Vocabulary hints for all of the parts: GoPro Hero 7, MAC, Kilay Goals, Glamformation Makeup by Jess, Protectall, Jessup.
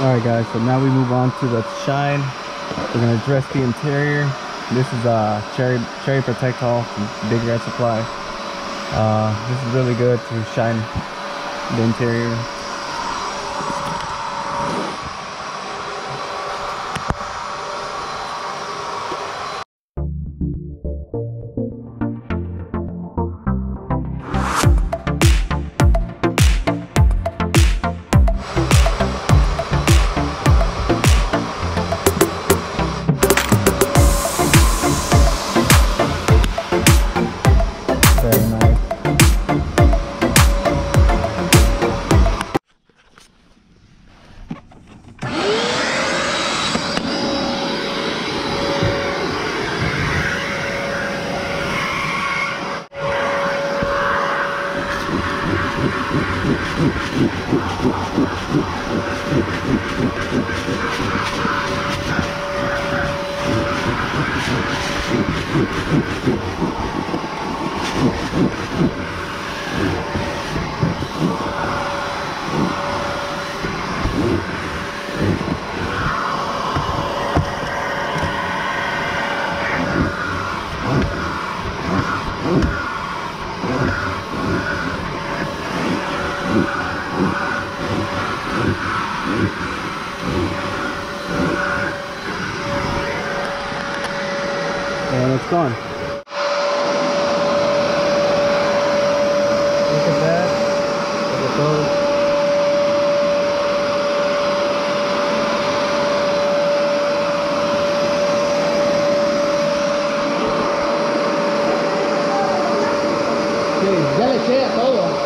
Alright guys, so now we move on to the shine. We're going to dress the interior. This is cherry Protectall from Big Red Supply. This is really good to shine the interior. And it's gone. Look at that. There it goes. Dude, delicate, hold on.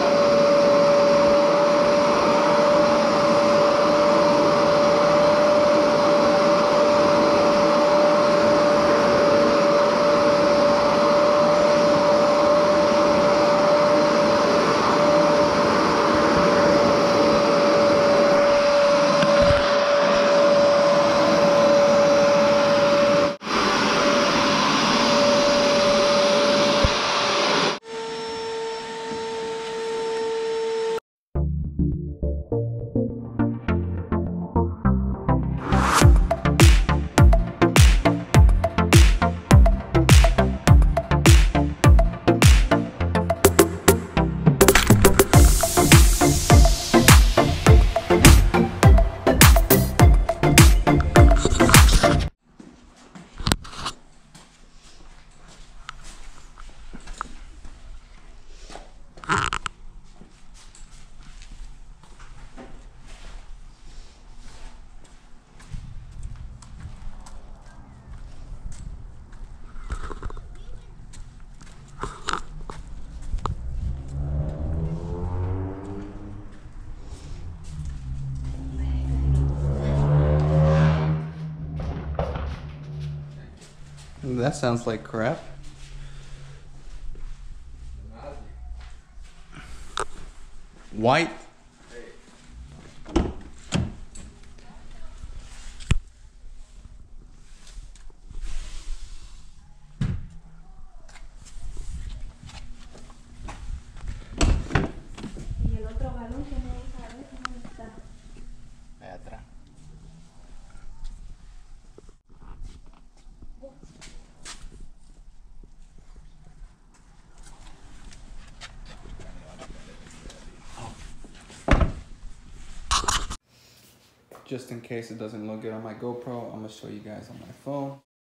That sounds like crap. White. Just in case it doesn't look good on my GoPro, I'm gonna show you guys on my phone.